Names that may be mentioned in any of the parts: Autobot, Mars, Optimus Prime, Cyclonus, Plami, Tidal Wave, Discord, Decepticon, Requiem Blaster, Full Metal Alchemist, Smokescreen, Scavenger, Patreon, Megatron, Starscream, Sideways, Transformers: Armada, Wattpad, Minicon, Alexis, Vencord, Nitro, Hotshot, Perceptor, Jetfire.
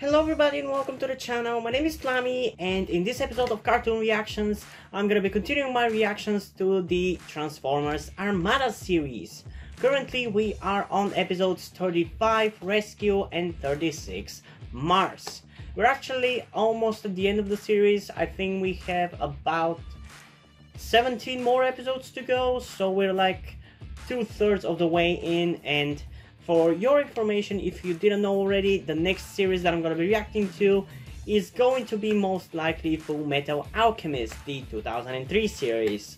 Hello everybody and welcome to the channel. My name is Plami, and in this episode of Cartoon Reactions I'm gonna be continuing my reactions to the Transformers Armada series. Currently we are on episodes 35 Rescue and 36 Mars. We're actually almost at the end of the series. I think we have about 17 more episodes to go, so we're like 2/3 of the way in. And for your information, if you didn't know already, the next series that I'm going to be reacting to is going to be most likely Full Metal Alchemist, the 2003 series.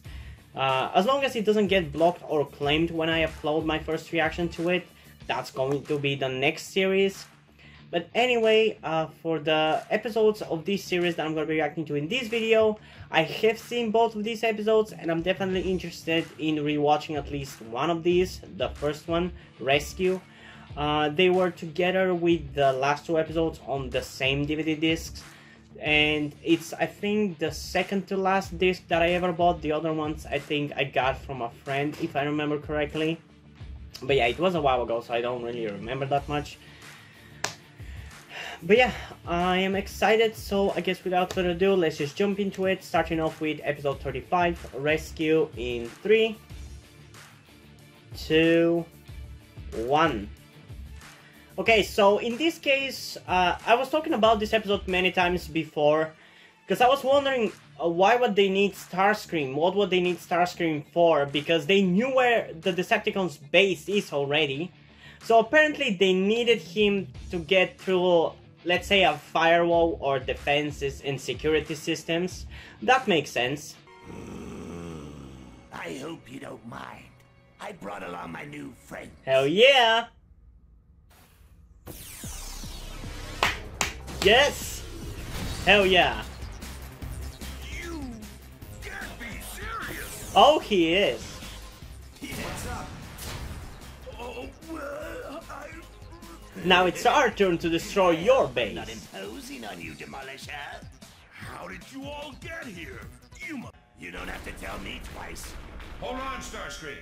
As long as it doesn't get blocked or claimed when I upload my first reaction to it, that's going to be the next series. But anyway, for the episodes of this series that I'm going to be reacting to in this video, I have seen both of these episodes and I'm definitely interested in rewatching at least one of these, the first one, Rescue. They were together with the last two episodes on the same DVD discs, and it's, I think, the second to last disc that I ever bought. The other ones I think I got from a friend, if I remember correctly. But yeah, it was a while ago, so I don't really remember that much. But yeah, I am excited, so I guess without further ado, let's just jump into it, starting off with episode 35, Rescue, in 3, 2, 1. Okay, so in this case, I was talking about this episode many times before, because I was wondering why would they need Starscream, what would they need Starscream for, because they knew where the Decepticons' base is already. So apparently they needed him to get through, let's say, a firewall or defenses and security systems. That makes sense. I hope you don't mind. I brought along my new friend. Hell yeah! Yes! Hell yeah! You can't be serious! Oh, he is. What's up? Oh, now it's our turn to destroy your base. Not imposing on you, Demolisher. How did you all get here? You don't have to tell me twice. Hold on, Starscream.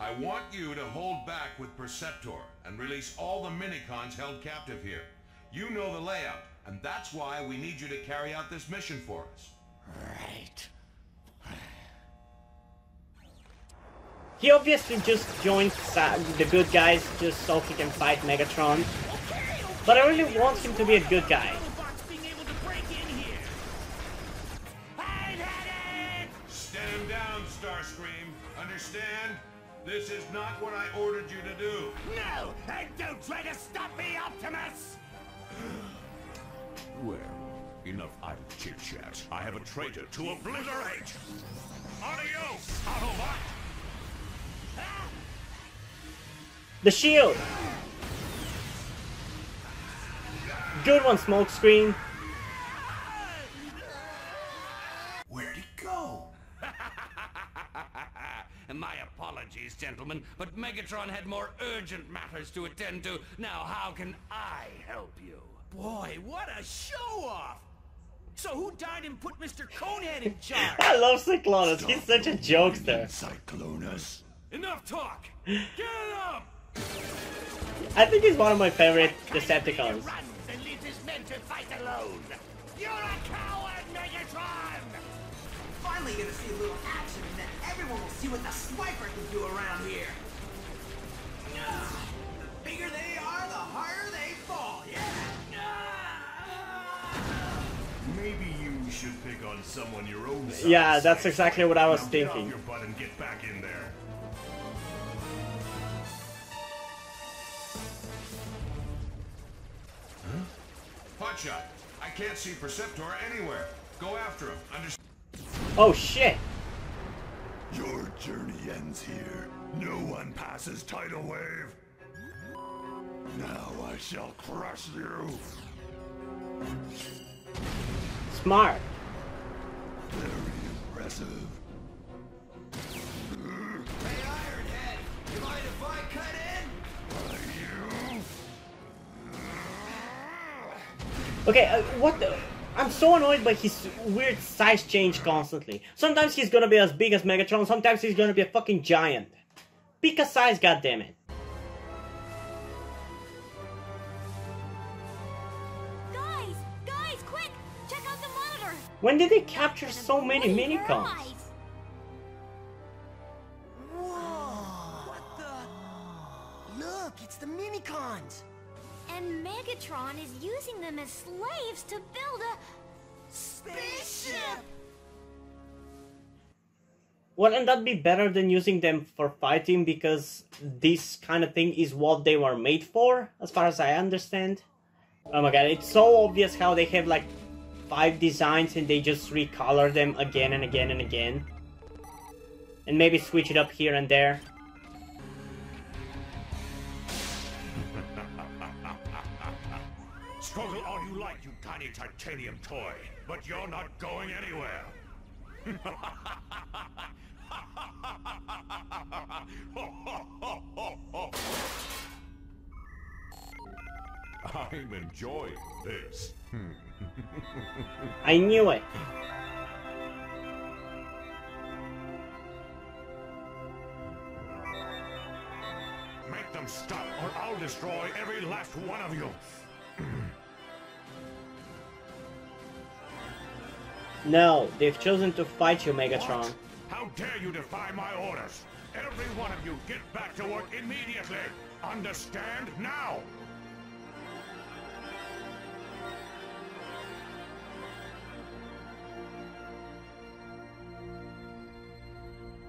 I want you to hold back with Perceptor and release all the Minicons held captive here. You know the layout, and that's why we need you to carry out this mission for us. Right. He obviously just joined the good guys just so he can fight Megatron, but I really want him to be a good guy. Stand him down, Starscream. Understand? This is not what I ordered you to do. No, and don't try to stop me, Optimus! Well, enough idle chit-chat. I have a traitor to obliterate. Adios, Autobot! The shield! Good one, Smokescreen. Where'd it go? My apologies, gentlemen, but Megatron had more urgent matters to attend to. Now how can I help you? Boy, what a show-off! So who died and put Mr. Conehead in charge? I love Cyclonus, he's such a jokester. Cyclonus? Enough talk! Get up! I think he's one of my favorite Decepticons. Runs and leaves his men to fight alone. You're a coward, Megatron! Finally gonna see a little action, and then everyone will see what the sniper can do around here. The bigger they are, the harder they fall, yeah! Maybe you should pick on someone your own size. Yeah, that's exactly what I was thinking. Get off your butt and get back in there. Hotshot, I can't see Perceptor anywhere. Go after him. Understand? Oh shit! Your journey ends here. No one passes Tidal Wave. Now I shall crush you. Smart. Very impressive. Hey, Ironhead, you mind if I cut in? Okay, what the... I'm so annoyed by his weird size change constantly. Sometimes he's gonna be as big as Megatron, sometimes he's gonna be a fucking giant. Pick a size, goddammit. When did they capture so many minicoms? Whoa! What the? Look, it's the minicons! And Megatron is using them as slaves to build a spaceship! Wouldn't that be better than using them for fighting, because this kind of thing is what they were made for, as far as I understand? Oh my god, it's so obvious how they have like 5 designs and they just recolor them again and again and again. And maybe switch it up here and there. Scold it all you like, you tiny titanium toy, but you're not going anywhere. I'm enjoying this. I knew it. Make them stop, or I'll destroy every last one of you. No, they've chosen to fight you, Megatron. What? How dare you defy my orders? Every one of you, get back to work immediately. Understand now?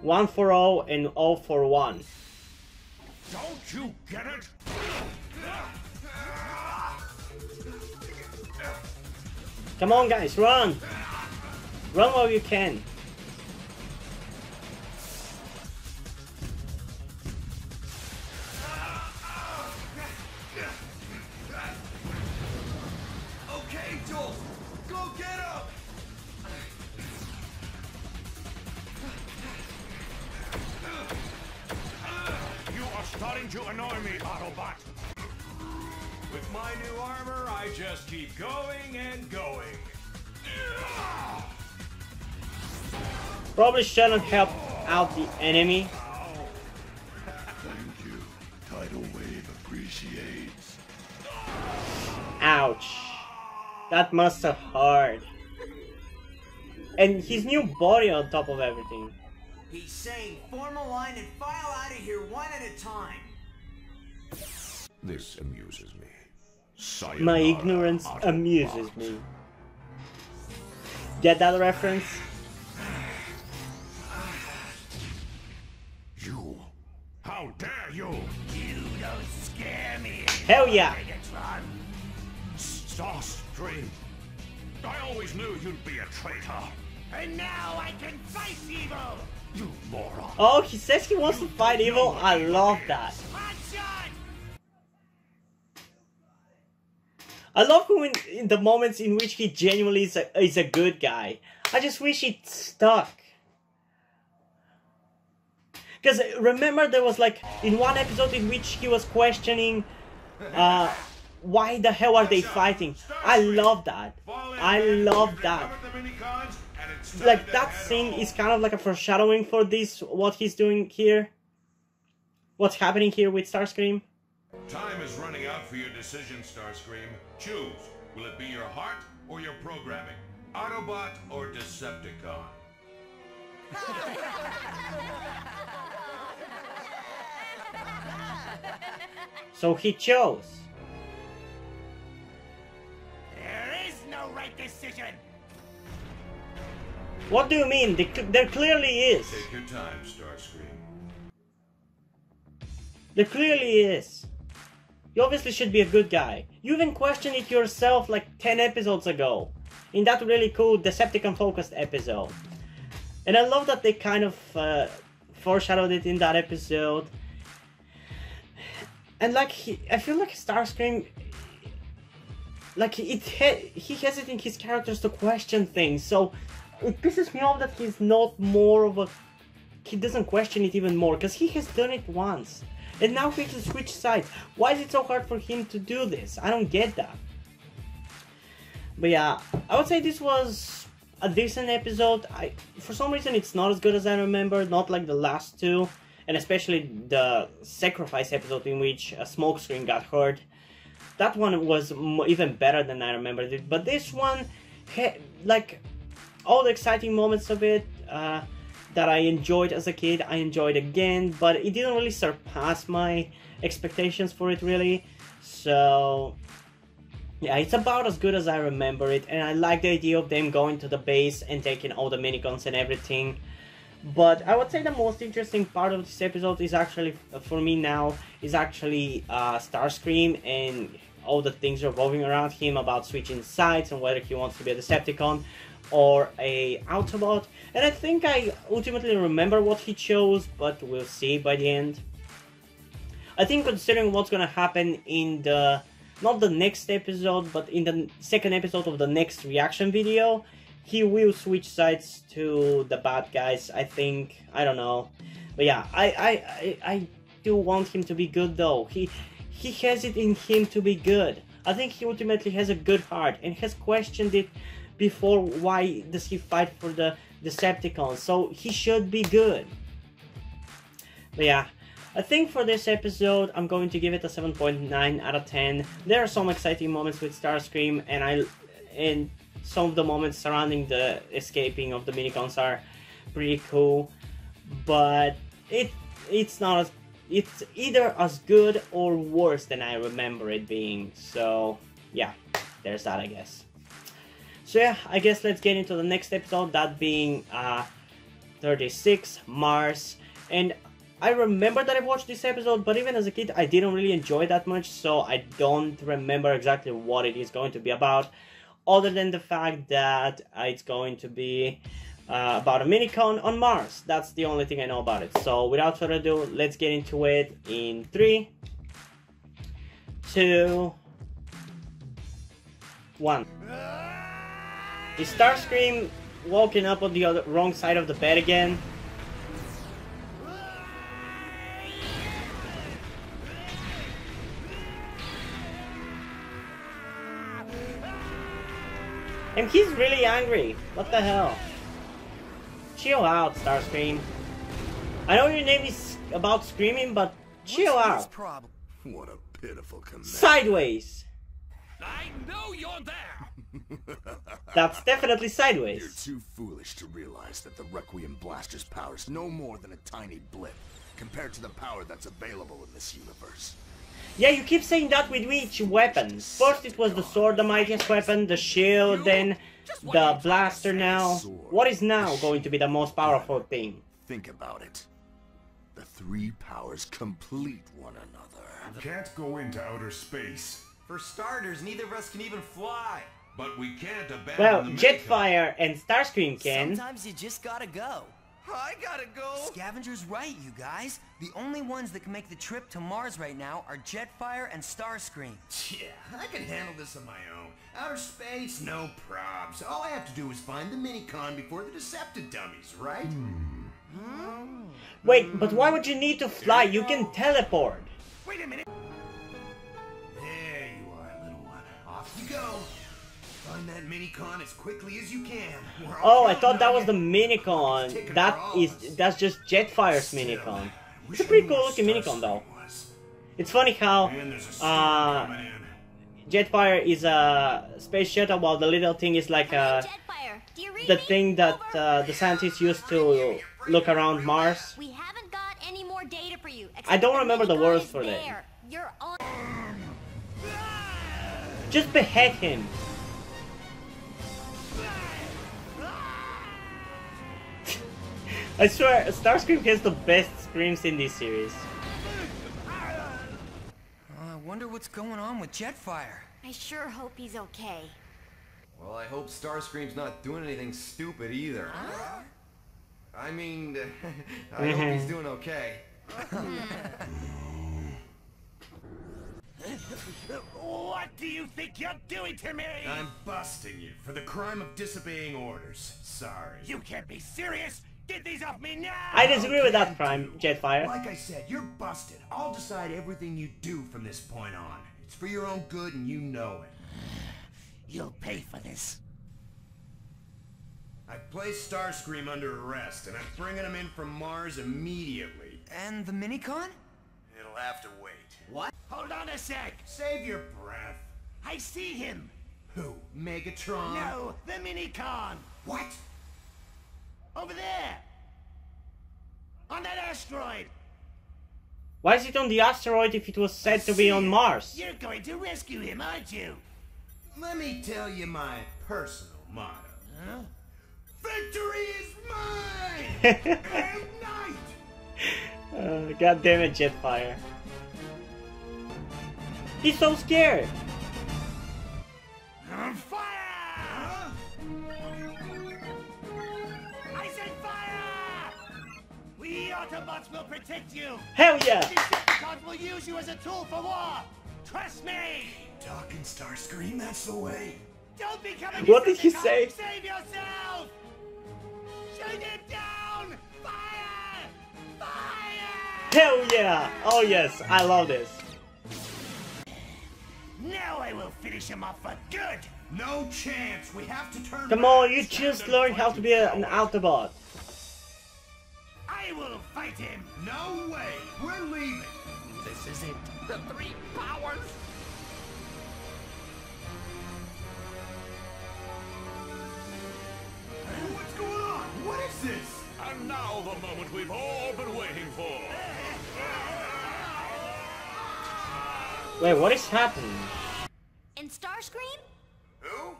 One for all and all for one. Don't you get it? Come on, guys, run! Run while you can. Okay, Joel, go get up. You are starting to annoy me, Autobot. With my new armor, I just keep going and going. Probably shouldn't help out the enemy. Thank you. Tidal Wave appreciates. Ouch. That must have hurt. And his new body on top of everything. He's saying form a line and file out of here one at a time. This amuses me. Sayonara, my ignorance amuses me. Get that reference? How dare you! You don't scare me! Hell yeah! Starscream! I always knew you'd be a traitor! And now I can fight evil! You moron! Oh, he says he wants to fight evil? I love that! I love him in the moments in which he genuinely is a good guy. I just wish it stuck. Because remember there was like in one episode in which he was questioning why the hell are they fighting? I love that. I love that. Like that scene is kind of like a foreshadowing for this, what he's doing here. What's happening here with Starscream. Time is running out for your decision, Starscream. Choose. Will it be your heart or your programming? Autobot or Decepticon? So he chose. There is no right decision. What do you mean? There clearly is. Take your time, Starscream. There clearly is. You obviously should be a good guy. You even questioned it yourself like 10 episodes ago. In that really cool Decepticon focused episode. And I love that they kind of foreshadowed it in that episode. And like, I feel like Starscream, like he has it in his characters to question things, so it pisses me off that he's not more of a, he doesn't question it even more, because he has done it once. And now he can switch sides. Why is it so hard for him to do this? I don't get that. But yeah, I would say this was a decent episode. For some reason it's not as good as I remember, not like the last two. And especially the sacrifice episode in which a Smokescreen got hurt. That one was even better than I remembered it. But this one, like, all the exciting moments of it that I enjoyed as a kid, I enjoyed again, but it didn't really surpass my expectations for it really. So yeah, it's about as good as I remember it, and I like the idea of them going to the base and taking all the miniguns and everything. But I would say the most interesting part of this episode is actually, for me now, is actually Starscream and all the things revolving around him about switching sides and whether he wants to be a Decepticon or a Autobot. And I think I ultimately remember what he chose, but we'll see by the end. I think considering what's gonna happen in the, not the next episode, but in the second episode of the next reaction video, he will switch sides to the bad guys, I think. I don't know. But yeah, I do want him to be good though. He has it in him to be good. I think he ultimately has a good heart and has questioned it before, why does he fight for the Decepticons? So he should be good. But yeah, I think for this episode, I'm going to give it a 7.9 out of 10. There are some exciting moments with Starscream, and some of the moments surrounding the escaping of the minicons are pretty cool, but it's either as good or worse than I remember it being. So yeah, there's that, I guess. So yeah, I guess let's get into the next episode, that being 36, Mars. And I remember that I watched this episode, but even as a kid I didn't really enjoy it that much, so I don't remember exactly what it is going to be about, other than the fact that it's going to be about a minicon on Mars. That's the only thing I know about it. So without further ado, let's get into it in 3, 2, 1. Is Starscream walking up on the wrong side of the bed again? And he's really angry. What the hell? Chill out, Starscream. I know your name is about screaming, but chill out. What a pitiful command. Sideways. I know you're there. That's definitely Sideways. You're too foolish to realize that the Requiem Blaster's power is no more than a tiny blip compared to the power that's available in this universe. Yeah, you keep saying that with each weapon. First it was the sword, the mightiest weapon, the shield, then the blaster now. What is now going to be the most powerful thing? Think about it. The three powers complete one another. Can't go into outer space. For starters, neither of us can even fly. But we can't abandon. Well, Jetfire and Starscream can. Sometimes you just gotta go. I gotta go! Scavenger's right, you guys. The only ones that can make the trip to Mars right now are Jetfire and Starscream. Yeah, I can handle this on my own. Outer space, no probs. All I have to do is find the minicon before the Decepticon dummies, right? Wait, but why would you need to fly? You can teleport. Wait a minute. There you are, little one. Off you go. Find that minicon as quickly as you can. Oh, I thought that was the minicon. That's just Jetfire's minicon. It's a pretty cool looking minicon though. It's funny how Jetfire is a space shuttle, while the little thing is like the thing that the scientists use to look around Mars. We haven't got any more data for you. I don't remember the words for that. Just behead him. I swear, Starscream has the best screams in this series. I wonder what's going on with Jetfire. I sure hope he's okay. Well, I hope Starscream's not doing anything stupid either. Huh? I mean, I hope he's doing okay. What do you think you're doing to me? I'm busting you for the crime of disobeying orders. Sorry. You can't be serious! Get these off me now! I disagree with that, Prime, Jetfire. Like I said, you're busted. I'll decide everything you do from this point on. It's for your own good and you know it. You'll pay for this. I've placed Starscream under arrest and I'm bringing him in from Mars immediately. And the minicon? It'll have to wait. What? Hold on a sec! Save your breath. I see him! Who? Megatron? No, the minicon! What? Over there! On that asteroid! Why is it on the asteroid if it was said to be on Mars? You're going to rescue him, aren't you? Let me tell you my personal motto. Huh? Victory is mine! And night! God damn it, Jetfire. He's so scared! I'm fire! Huh? I said fire! We Autobots will protect you! Hell yeah! These Decepticons will use you as a tool for war! Trust me! Doc and Starscream, that's the way! Don't become a What did he say? Save yourself! Shoot him down! Fire! Fire! Hell yeah! Oh yes, I love this. Now I will finish him off for good! No chance! We have to turn Come on, you just learned how to be an Autobot. I will fight him! No way! We're leaving! This is it. The three powers! Huh? What's going on? What is this? And now the moment we've all been waiting for! Wait, what is happening? And Starscream? Who?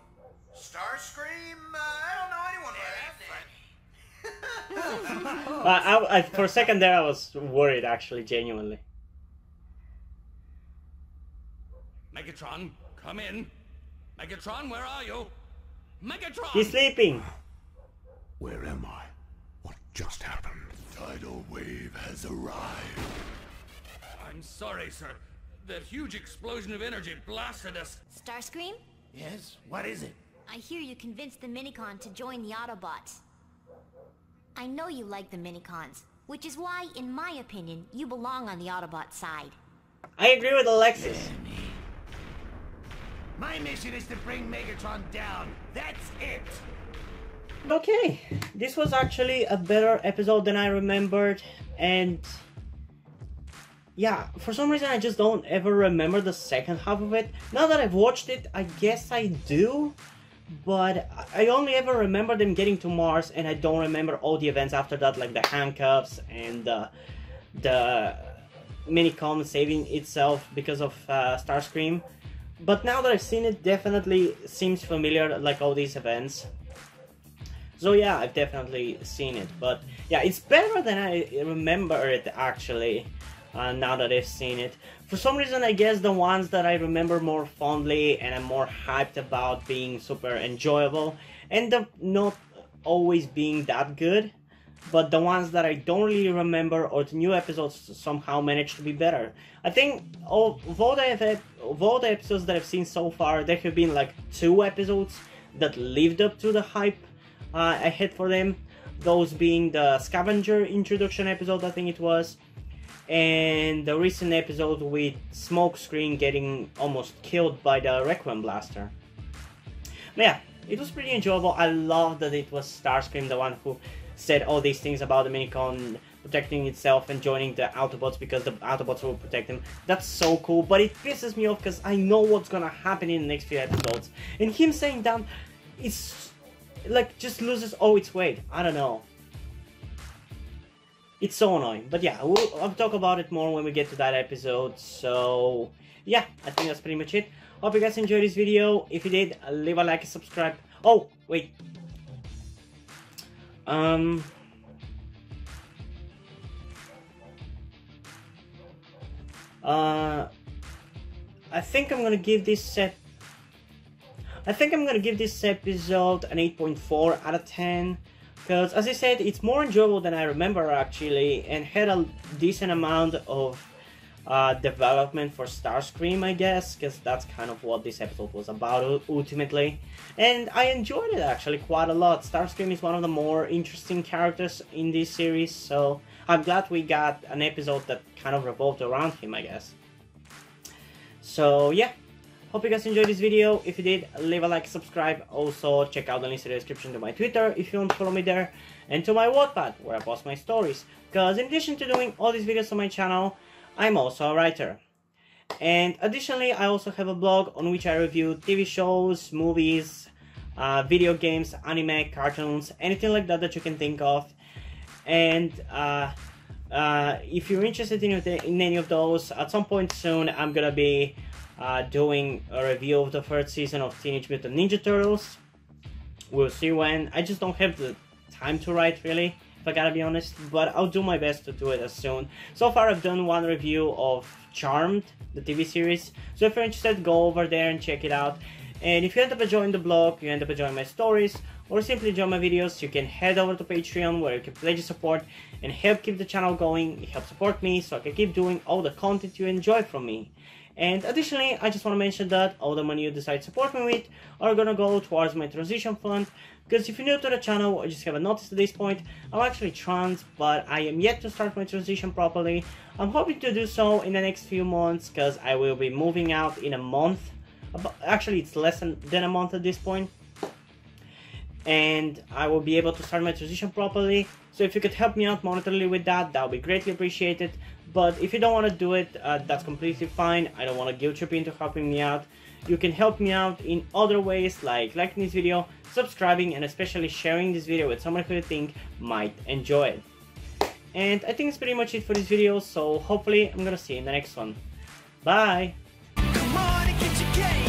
Starscream? I don't know anyone by that name. I for a second there I was worried, actually, genuinely. Megatron, come in. Megatron, where are you? Megatron! He's sleeping. Where am I? What just happened? Tidal Wave has arrived. I'm sorry, sir. That huge explosion of energy blasted us. Starscream? Yes, what is it? I hear you convinced the Minicon to join the Autobots. I know you like the Minicons, which is why, in my opinion, you belong on the Autobot side. I agree with Alexis. Yeah, me. My mission is to bring Megatron down. That's it. Okay, this was actually a better episode than I remembered, and... yeah, for some reason I just don't ever remember the second half of it. Now that I've watched it, I guess I do, but I only ever remember them getting to Mars, and I don't remember all the events after that, like the handcuffs and the Minicom saving itself because of Starscream. But now that I've seen it, definitely seems familiar, like all these events. So yeah, I've definitely seen it, but yeah, it's better than I remember it, actually. Now that I've seen it. For some reason, I guess the ones that I remember more fondly and I'm more hyped about being super enjoyable end up not always being that good, but the ones that I don't really remember or the new episodes somehow manage to be better. I think of all the episodes that I've seen so far, there have been like 2 episodes that lived up to the hype I had for them, those being the Scavenger introduction episode, I think it was, and the recent episode with Smokescreen getting almost killed by the Requiem Blaster. But yeah, it was pretty enjoyable. I love that it was Starscream, the one who said all these things about the Minicon protecting itself and joining the Autobots because the Autobots will protect them. That's so cool, but it pisses me off because I know what's gonna happen in the next few episodes. And him saying that it's like just loses all its weight. I don't know. It's so annoying, but yeah, I'll talk about it more when we get to that episode. So yeah, I think that's pretty much it. Hope you guys enjoyed this video. If you did, leave a like and subscribe. Oh, wait. I think I'm gonna give this set. I think I'm gonna give this episode an 8.4 out of 10. Because, as I said, it's more enjoyable than I remember, actually, and had a decent amount of development for Starscream, I guess, because that's kind of what this episode was about, ultimately. And I enjoyed it, actually, quite a lot. Starscream is one of the more interesting characters in this series, so I'm glad we got an episode that kind of revolved around him, I guess. So, yeah. Hope you guys enjoyed this video. If you did, leave a like, subscribe. Also, check out the links in the description to my Twitter if you want to follow me there, and to my Wattpad, where I post my stories. Because in addition to doing all these videos on my channel, I'm also a writer. And additionally, I also have a blog on which I review TV shows, movies, video games, anime, cartoons, anything like that that you can think of. And if you're interested in any of those, at some point soon I'm gonna be doing a review of the third season of Teenage Mutant Ninja Turtles. We'll see when. I just don't have the time to write, really, if I gotta be honest, but I'll do my best to do it as soon. So far I've done one review of Charmed, the TV series, so if you're interested, go over there and check it out. And if you end up enjoying the blog, you end up enjoying my stories, or simply enjoy my videos, you can head over to Patreon, where you can pledge your support and help keep the channel going. It helps support me so I can keep doing all the content you enjoy from me. And additionally, I just want to mention that all the money you decide to support me with are gonna go towards my transition fund, because if you're new to the channel or just haven't noticed at this point, I'm actually trans, but I am yet to start my transition properly. I'm hoping to do so in the next few months, because I will be moving out in a month. Actually, it's less than a month at this point, and I will be able to start my transition properly. So if you could help me out monetarily with that, that would be greatly appreciated. But if you don't want to do it, that's completely fine. I don't want to guilt trip you into helping me out. You can help me out in other ways, like liking this video, subscribing, and especially sharing this video with someone who you think might enjoy it. And I think that's pretty much it for this video, so hopefully I'm gonna see you in the next one. Bye! Come on and get your game.